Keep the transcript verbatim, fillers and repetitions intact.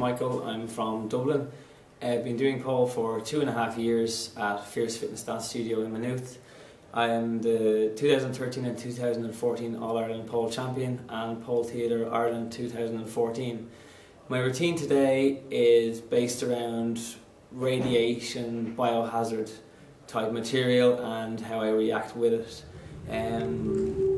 Michael, I'm from Dublin. I've been doing pole for two and a half years at Fierce Fitness Dance Studio in Maynooth. I am the two thousand thirteen and two thousand fourteen All-Ireland Pole Champion and Pole Theatre Ireland two thousand fourteen. My routine today is based around radiation, biohazard type material and how I react with it. Um,